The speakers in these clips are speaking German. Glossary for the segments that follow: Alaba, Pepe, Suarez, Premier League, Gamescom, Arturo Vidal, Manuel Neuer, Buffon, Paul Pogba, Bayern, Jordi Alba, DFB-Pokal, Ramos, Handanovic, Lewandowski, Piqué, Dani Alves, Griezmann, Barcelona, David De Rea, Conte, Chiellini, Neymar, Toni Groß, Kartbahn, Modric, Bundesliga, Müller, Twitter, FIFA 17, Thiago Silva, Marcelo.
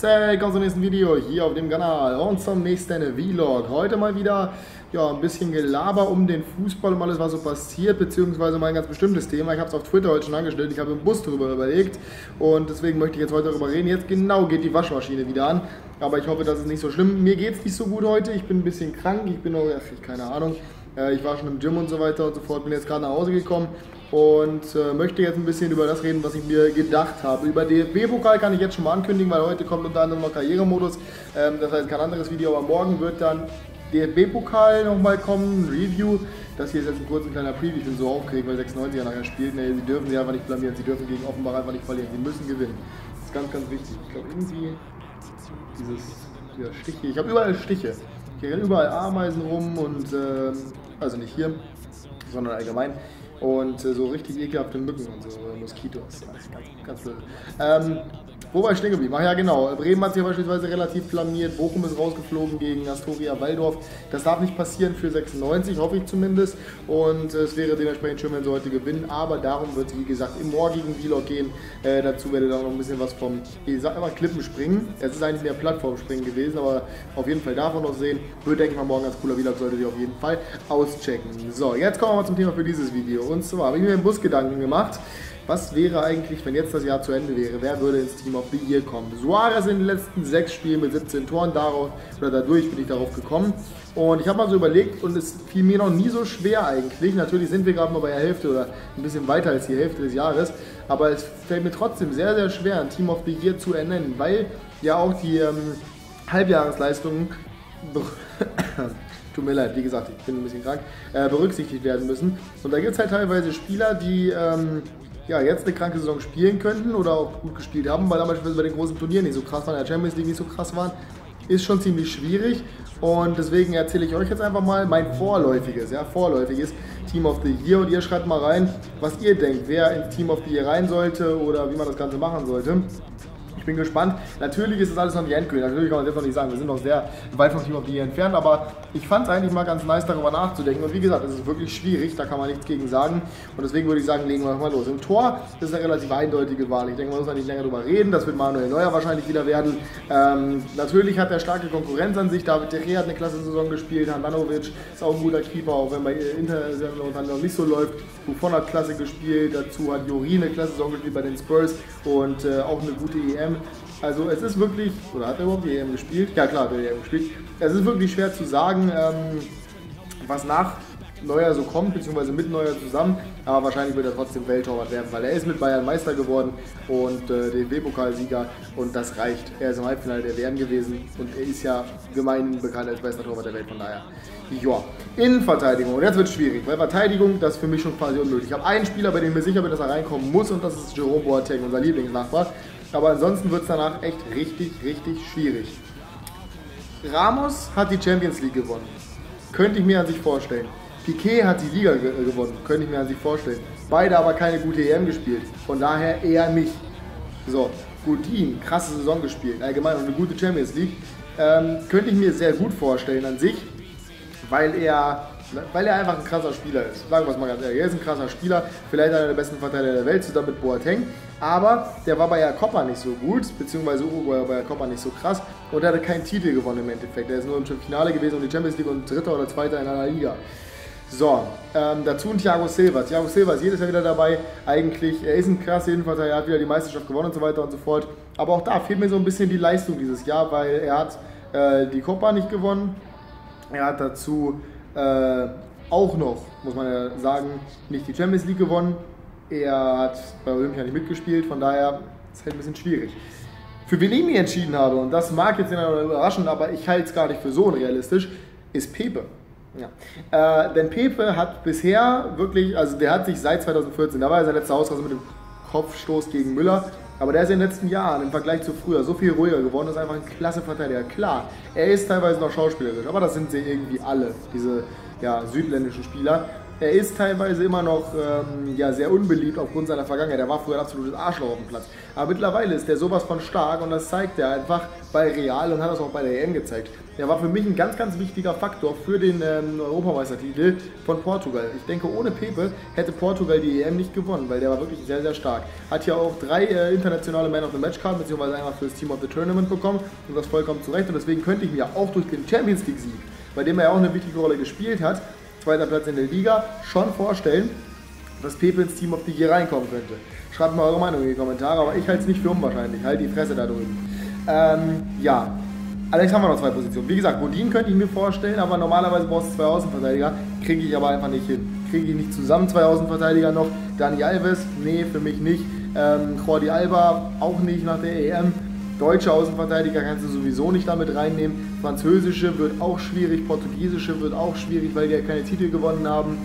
Hey, kommt zum nächsten Video hier auf dem Kanal und zum nächsten Vlog. Heute mal wieder ein bisschen Gelaber um den Fußball und alles, was so passiert, beziehungsweise mal ein ganz bestimmtes Thema. Ich habe es auf Twitter heute schon angestellt, ich habe im Bus darüber überlegt und deswegen möchte ich jetzt heute darüber reden. Jetzt genau geht die Waschmaschine wieder an, aber ich hoffe, das ist nicht so schlimm. Mir geht es nicht so gut heute, ich bin ein bisschen krank, ich bin noch, keine Ahnung, ich war schon im Gym und so weiter und so fort, bin jetzt gerade nach Hause gekommen und möchte jetzt ein bisschen über das reden, was ich mir gedacht habe. Über DFB-Pokal kann ich jetzt schon mal ankündigen, weil heute kommt unter anderem noch Karrieremodus, das heißt kein anderes Video, aber morgen wird dann DFB-Pokal nochmal kommen, Review. Das hier ist jetzt ein kurzer kleiner Preview, ich bin so aufgeregt, weil 96er nachher spielt. Nee, sie dürfen sich einfach nicht blamieren, sie dürfen gegen Offenbach einfach nicht verlieren, sie müssen gewinnen. Das ist ganz, ganz wichtig. Ich glaube irgendwie, dieser Stich hier, ich habe überall Stiche. Hier rennen überall Ameisen rum und, also nicht hier, sondern allgemein. Und so richtig ekelhafte Mücken und so, Moskitos, ganz blöd. Wo war ich stehen geblieben? Ach ja, genau. Bremen hat sich beispielsweise relativ blamiert. Bochum ist rausgeflogen gegen Astoria Waldorf. Das darf nicht passieren für 96, hoffe ich zumindest. Und es wäre dementsprechend schön, wenn sie heute gewinnen. Aber darum wird es, wie gesagt, im morgigen Vlog gehen. Dazu werdet ihr auch noch ein bisschen was vom, ich sag immer, Klippenspringen. Es ist eigentlich mehr Plattformspringen gewesen, aber auf jeden Fall davon noch sehen. Wird, denke ich mal, morgen als cooler Vlog, solltet ihr auf jeden Fall auschecken. So, jetzt kommen wir mal zum Thema für dieses Video. Und zwar habe ich mir im Bus Gedanken gemacht. Was wäre eigentlich, wenn jetzt das Jahr zu Ende wäre? Wer würde ins Team of the Year kommen? Suarez in den letzten 6 Spielen mit 17 Toren, dadurch bin ich darauf gekommen. Und ich habe mal so überlegt und es fiel mir noch nie so schwer eigentlich. Natürlich sind wir gerade mal bei der Hälfte oder ein bisschen weiter als die Hälfte des Jahres. Aber es fällt mir trotzdem sehr, sehr schwer, ein Team of the Year zu ernennen, weil ja auch die Halbjahresleistungen... Tut mir leid, wie gesagt, ich bin ein bisschen krank, berücksichtigt werden müssen. Und da gibt es halt teilweise Spieler, die... jetzt eine kranke Saison spielen könnten oder auch gut gespielt haben, weil damals bei den großen Turnieren nicht so krass waren, in der Champions League nicht so krass waren, ist schon ziemlich schwierig und deswegen erzähle ich euch jetzt einfach mal mein vorläufiges Team of the Year und ihr schreibt mal rein, was ihr denkt, wer ins Team of the Year rein sollte oder wie man das Ganze machen sollte. Ich bin gespannt. Natürlich ist das alles noch nicht endgültig. Natürlich kann man das jetzt noch nicht sagen. Wir sind noch sehr weit vom Team of the Year entfernt. Aber ich fand es eigentlich mal ganz nice, darüber nachzudenken. Und wie gesagt, es ist wirklich schwierig. Da kann man nichts gegen sagen. Und deswegen würde ich sagen, legen wir mal los. Im Tor ist eine relativ eindeutige Wahl. Ich denke, man muss da nicht länger drüber reden. Das wird Manuel Neuer wahrscheinlich wieder werden. Natürlich hat er starke Konkurrenz an sich. David De Rea hat eine klasse Saison gespielt. Handanovic ist auch ein guter Keeper, auch wenn bei Inter noch nicht so läuft. Buffon hat klasse gespielt. Dazu hat Jordi eine klasse Saison gespielt bei den Spurs. Und auch eine gute EM. Also es ist wirklich, oder hat er überhaupt die EM gespielt? Ja klar, hat er die EM gespielt. Es ist wirklich schwer zu sagen, was nach Neuer so kommt, beziehungsweise mit Neuer zusammen. Aber wahrscheinlich wird er trotzdem Welttorwart werden, weil er ist mit Bayern Meister geworden und DFB-Pokalsieger und das reicht. Er ist im Halbfinale der WM gewesen und er ist ja gemeinhin bekannt als bester Torwart der Welt, von daher. Ja, Innenverteidigung. Und jetzt wird es schwierig, weil Verteidigung, das ist für mich schon quasi unmöglich. Ich habe einen Spieler, bei dem ich mir sicher bin, dass er reinkommen muss und das ist Jerome Boateng, unser Lieblingsnachbar. Aber ansonsten wird es danach echt richtig schwierig. Ramos hat die Champions League gewonnen. Könnte ich mir an sich vorstellen. Piqué hat die Liga gewonnen. Könnte ich mir an sich vorstellen. Beide aber keine gute EM gespielt. Von daher eher nicht. So, Godin, krasse Saison gespielt. Allgemein und eine gute Champions League. Könnte ich mir sehr gut vorstellen an sich, weil er einfach ein krasser Spieler ist. Sagen wir es mal ganz ehrlich. Er ist ein krasser Spieler. Vielleicht einer der besten Verteidiger der Welt, zusammen mit Boateng. Aber der war bei Jakoba nicht so gut, beziehungsweise Uruguay war bei Jakoba nicht so krass und er hatte keinen Titel gewonnen im Endeffekt. Er ist nur im Finale gewesen und die Champions League und Dritter oder Zweiter in einer Liga. So, dazu ein Thiago Silva. Thiago Silva ist jedes Jahr wieder dabei, eigentlich, er ist ein krasser Innenverteidiger, er hat wieder die Meisterschaft gewonnen und so weiter und so fort. Aber auch da fehlt mir so ein bisschen die Leistung dieses Jahr, weil er hat die Copa nicht gewonnen, er hat dazu auch noch, muss man ja sagen, nicht die Champions League gewonnen. Er hat bei Olympia nicht mitgespielt, von daher ist es halt ein bisschen schwierig. Für wen ich mich entschieden habe, und das mag jetzt überraschen, aber ich halte es gar nicht für so unrealistisch, ist Pepe. Ja. Denn Pepe hat bisher wirklich, also der hat sich seit 2014, da war er sein letzter Ausreißer mit dem Kopfstoß gegen Müller, aber der ist in den letzten Jahren im Vergleich zu früher so viel ruhiger geworden, ist einfach ein klasse Verteidiger. Klar, er ist teilweise noch schauspielerisch, aber das sind sie irgendwie alle, diese südländischen Spieler. Er ist teilweise immer noch ja, sehr unbeliebt aufgrund seiner Vergangenheit. Er war früher ein absolutes Arschloch auf dem Platz. Aber mittlerweile ist er sowas von stark und das zeigt er einfach bei Real und hat das auch bei der EM gezeigt. Er war für mich ein ganz, ganz wichtiger Faktor für den Europameistertitel von Portugal. Ich denke, ohne Pepe hätte Portugal die EM nicht gewonnen, weil der war wirklich sehr, sehr stark. Hat ja auch 3 internationale Man of the Match Card, beziehungsweise einmal für das Team of the Tournament bekommen und das vollkommen zurecht. Und deswegen könnte ich mir auch durch den Champions League Sieg, bei dem er ja auch eine wichtige Rolle gespielt hat, 2. Platz in der Liga, schon vorstellen, dass Pepe ins Team of the Year reinkommen könnte. Schreibt mal eure Meinung in die Kommentare, aber ich halte es nicht für unwahrscheinlich. Halt die Fresse da drüben. Ja, allerdings haben wir noch 2 Positionen. Wie gesagt, Godin könnte ich mir vorstellen, aber normalerweise brauchst du 2 Außenverteidiger. Kriege ich aber einfach nicht hin. Kriege ich nicht zusammen 2 Außenverteidiger noch. Dani Alves, nee, für mich nicht. Jordi Alba, auch nicht nach der EM. Deutsche Außenverteidiger kannst du sowieso nicht damit reinnehmen. Französische wird auch schwierig, portugiesische wird auch schwierig, weil die ja keine Titel gewonnen haben.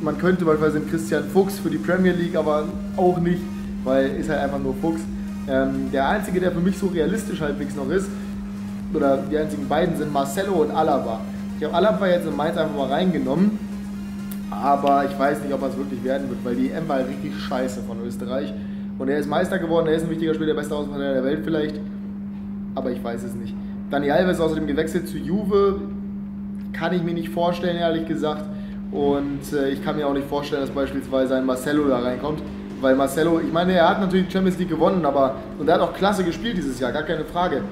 Man könnte beispielsweise einen Christian Fuchs für die Premier League, aber auch nicht, weil ist halt einfach nur Fuchs. Der einzige, der für mich so realistisch halbwegs noch ist, oder die einzigen beiden sind Marcelo und Alaba. Ich habe Alaba jetzt in Mainz einfach mal reingenommen, aber ich weiß nicht, ob das wirklich werden wird, weil die EM war richtig scheiße von Österreich. Und er ist Meister geworden, er ist ein wichtiger Spieler, der beste Außenverteidiger der Welt vielleicht, aber ich weiß es nicht. Dani Alves außerdem gewechselt zu Juve, kann ich mir nicht vorstellen, ehrlich gesagt. Und ich kann mir auch nicht vorstellen, dass beispielsweise ein Marcelo da reinkommt, weil Marcelo, ich meine, er hat natürlich die Champions League gewonnen, aber und er hat auch klasse gespielt dieses Jahr, gar keine Frage.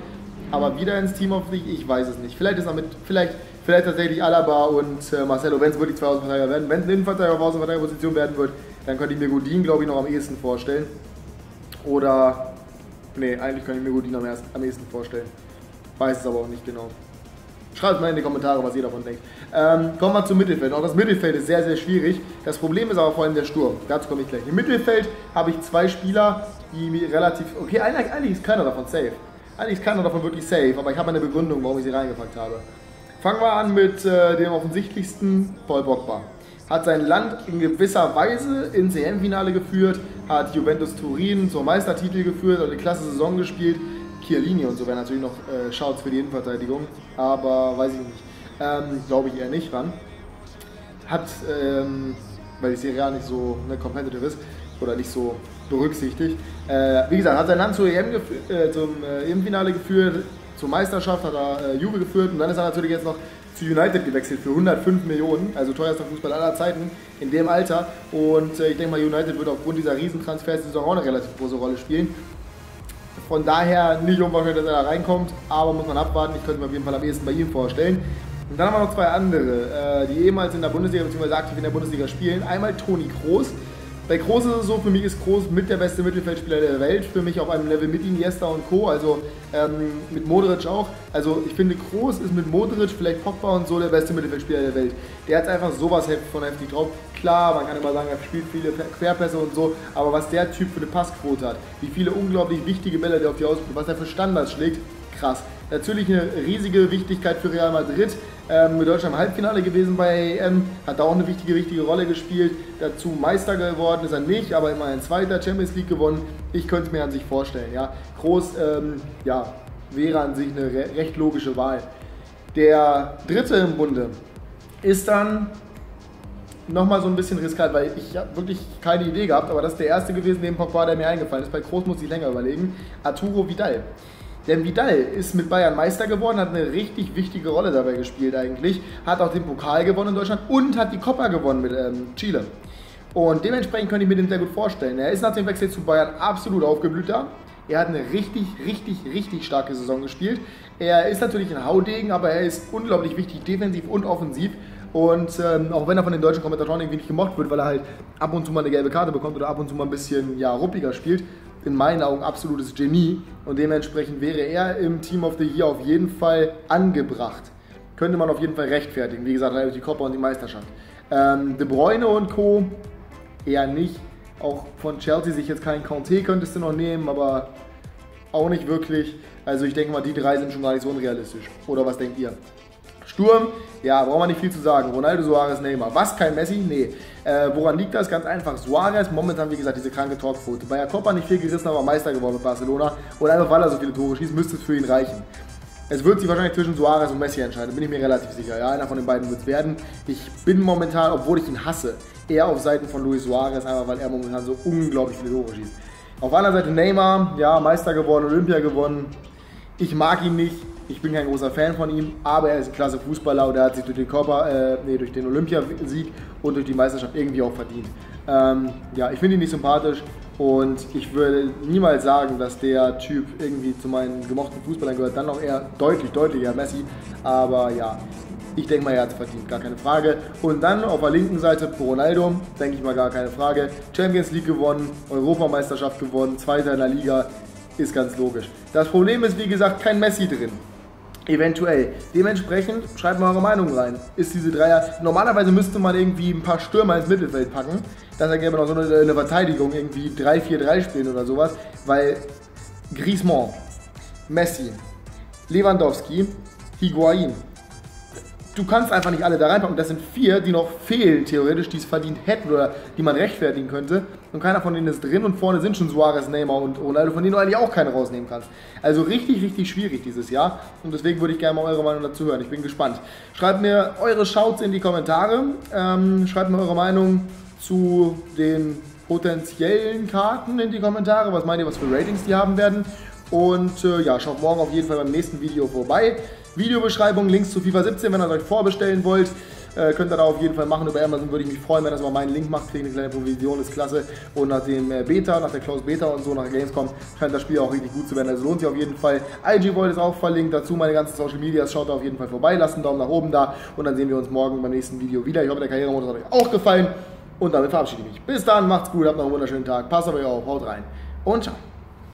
Aber wieder ins Team of the League, ich weiß es nicht. Vielleicht ist er mit, vielleicht tatsächlich Alaba und Marcelo, wenn es wirklich 2 Außenverteidiger werden, wenn es ein Innenverteidiger auf Außenverteidigerposition werden wird, dann könnte ich mir Godin, glaube ich, noch am ehesten vorstellen. Oder, nee, eigentlich kann ich mir Godin am ehesten vorstellen. Weiß es aber auch nicht genau. Schreibt mal in die Kommentare, was ihr davon denkt. Kommen wir zum Mittelfeld. Auch das Mittelfeld ist sehr, sehr schwierig. Das Problem ist aber vor allem der Sturm. Dazu komme ich gleich. Im Mittelfeld habe ich 2 Spieler, die relativ... Okay, eigentlich ist keiner davon safe. Eigentlich ist keiner davon wirklich safe, aber ich habe eine Begründung, warum ich sie reingepackt habe. Fangen wir an mit dem offensichtlichsten, Paul Pogba. Hat sein Land in gewisser Weise ins EM-Finale geführt, hat Juventus Turin zum Meistertitel geführt und eine klasse Saison gespielt. Chiellini und so wäre natürlich noch Shouts für die Innenverteidigung, aber weiß ich nicht. Glaube ich eher nicht ran. Hat, weil die Serie A nicht so competitive ist oder nicht so berücksichtigt, wie gesagt, hat sein Land zur EM zum EM-Finale geführt, zur Meisterschaft hat er Juve geführt und dann ist er natürlich jetzt noch zu United gewechselt für 105 Millionen, also teuerster Fußball aller Zeiten in dem Alter. Und ich denke mal, United wird aufgrund dieser Riesentransfers-Saison auch eine relativ große Rolle spielen. Von daher nicht unwahrscheinlich, dass er da reinkommt, aber muss man abwarten. Ich könnte mir auf jeden Fall am ehesten bei ihm vorstellen. Und dann haben wir noch 2 andere, die ehemals in der Bundesliga bzw. aktiv in der Bundesliga spielen. Einmal Toni Groß. Bei Groß ist es so, für mich ist Groß mit der beste Mittelfeldspieler der Welt, für mich auf einem Level mit Iniesta und Co., also mit Modric auch. Also ich finde, Groß ist mit Modric, vielleicht Pogba und so, der beste Mittelfeldspieler der Welt. Der hat einfach sowas von heftig drauf. Klar, man kann immer sagen, er spielt viele Querpässe und so, aber was der Typ für eine Passquote hat, wie viele unglaublich wichtige Bälle der auf die ausspielt, was er für Standards schlägt, krass. Natürlich eine riesige Wichtigkeit für Real Madrid. Mit Deutschland im Halbfinale gewesen bei EM, hat da auch eine wichtige Rolle gespielt. Dazu Meister geworden ist er nicht, aber immerhin 2. Champions League gewonnen. Ich könnte es mir an sich vorstellen. Ja. Groß ja, wäre an sich eine recht logische Wahl. Der dritte im Bunde ist dann nochmal so ein bisschen riskant, weil ich habe wirklich keine Idee gehabt, aber das ist der erste gewesen, neben Pogba, der mir eingefallen ist. Bei Groß muss ich länger überlegen. Arturo Vidal. Denn Vidal ist mit Bayern Meister geworden, hat eine richtig wichtige Rolle dabei gespielt eigentlich, hat auch den Pokal gewonnen in Deutschland und hat die Copa gewonnen mit Chile. Und dementsprechend könnte ich mir den sehr gut vorstellen. Er ist nach dem Wechsel zu Bayern absolut aufgeblühter. Er hat eine richtig starke Saison gespielt. Er ist natürlich ein Haudegen, aber er ist unglaublich wichtig, defensiv und offensiv. Und auch wenn er von den deutschen Kommentatoren irgendwie nicht gemocht wird, weil er halt ab und zu mal eine gelbe Karte bekommt oder ab und zu mal ein bisschen ja, ruppiger spielt, in meinen Augen absolutes Genie und dementsprechend wäre er im Team of the Year auf jeden Fall angebracht. Könnte man auf jeden Fall rechtfertigen, wie gesagt, die Copa und die Meisterschaft. De Bruyne und Co. eher nicht. Auch von Chelsea sich jetzt keinen Conte könntest du noch nehmen, aber auch nicht wirklich. Also ich denke mal, die 3 sind schon gar nicht so unrealistisch. Oder was denkt ihr? Sturm, ja, braucht man nicht viel zu sagen. Ronaldo, Suarez, Neymar. Was, kein Messi? Nee. Woran liegt das? Ganz einfach. Suarez, momentan, wie gesagt, diese kranke Torquote. Bei der Copa nicht viel gerissen, aber Meister geworden mit Barcelona. Und einfach, weil er so viele Tore schießt, müsste es für ihn reichen. Es wird sich wahrscheinlich zwischen Suarez und Messi entscheiden, bin ich mir relativ sicher. Ja, einer von den beiden wird es werden. Ich bin momentan, obwohl ich ihn hasse, eher auf Seiten von Luis Suarez, einfach weil er momentan so unglaublich viele Tore schießt. Auf einer Seite Neymar, ja, Meister geworden, Olympia gewonnen. Ich mag ihn nicht, ich bin kein großer Fan von ihm, aber er ist ein klasse Fußballer und er hat sich durch den, durch den Olympiasieg und durch die Meisterschaft irgendwie auch verdient. Ja, ich finde ihn nicht sympathisch und ich würde niemals sagen, dass der Typ irgendwie zu meinen gemochten Fußballern gehört, dann noch eher deutlich eher Messi, aber ja, ich denke mal, er hat es verdient, gar keine Frage. Und dann auf der linken Seite Ronaldo, denke ich mal, gar keine Frage, Champions League gewonnen, Europameisterschaft gewonnen, Zweiter in der Liga, ist ganz logisch. Das Problem ist, wie gesagt, kein Messi drin. Eventuell. Dementsprechend schreibt mal eure Meinung rein. Ist diese Dreier... Normalerweise müsste man irgendwie ein paar Stürmer ins Mittelfeld packen. Dann ergäbe man auch so eine Verteidigung, irgendwie 3-4-3 spielen oder sowas. Weil Griezmann, Messi, Lewandowski, Higuain. Du kannst einfach nicht alle da reinpacken. Das sind 4, die noch fehlen, theoretisch, die es verdient hätten oder die man rechtfertigen könnte. Und keiner von denen ist drin und vorne sind schon Suarez, Neymar und Ronaldo, von denen du eigentlich auch keine rausnehmen kannst. Also richtig, richtig schwierig dieses Jahr. Und deswegen würde ich gerne mal eure Meinung dazu hören. Ich bin gespannt. Schreibt mir eure Shouts in die Kommentare. Schreibt mir eure Meinung zu den potenziellen Karten in die Kommentare. Was meint ihr, was für Ratings die haben werden? Und ja, schaut morgen auf jeden Fall beim nächsten Video vorbei. Videobeschreibung, Links zu FIFA 17, wenn ihr euch vorbestellen wollt, könnt ihr da auf jeden Fall machen. Über Amazon würde ich mich freuen, wenn das mal meinen Link macht, kriege eine kleine Provision, ist klasse. Und nach dem Beta, nach der Closed Beta und so, nach Gamescom, scheint das Spiel auch richtig gut zu werden. Also lohnt sich auf jeden Fall. IG World ist auch verlinkt, dazu meine ganzen Social Medias, schaut da auf jeden Fall vorbei, lasst einen Daumen nach oben da und dann sehen wir uns morgen beim nächsten Video wieder. Ich hoffe, der Karrieremodus hat euch auch gefallen und damit verabschiede ich mich. Bis dann, macht's gut, habt noch einen wunderschönen Tag, passt auf euch auf, haut rein und ciao.